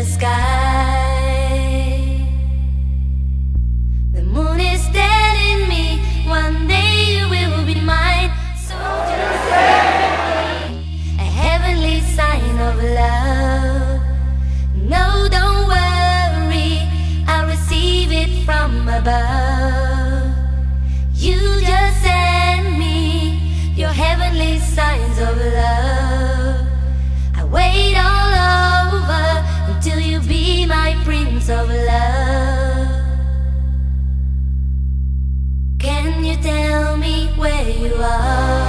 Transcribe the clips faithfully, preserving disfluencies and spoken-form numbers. the sky. The moon is telling me one day you will be mine. So just send me a heavenly sign of love. No, don't worry, I'll receive it from above. You just send me your heavenly signs of love. I wait all over until you be my prince of love. Can you tell me where you are?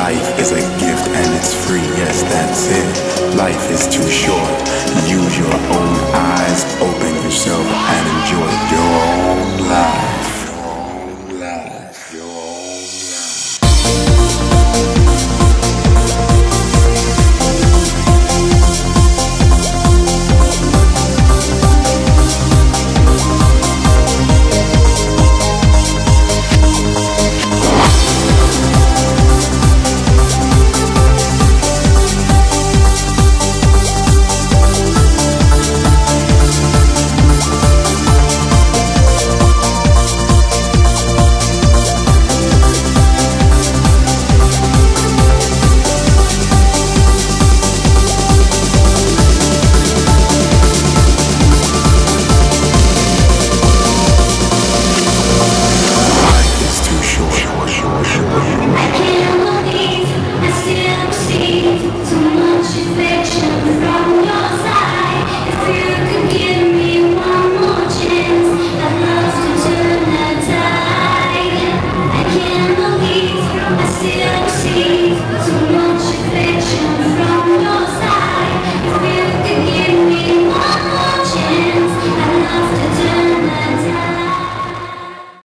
Life is a gift and it's free, yes, that's it. Life is too short.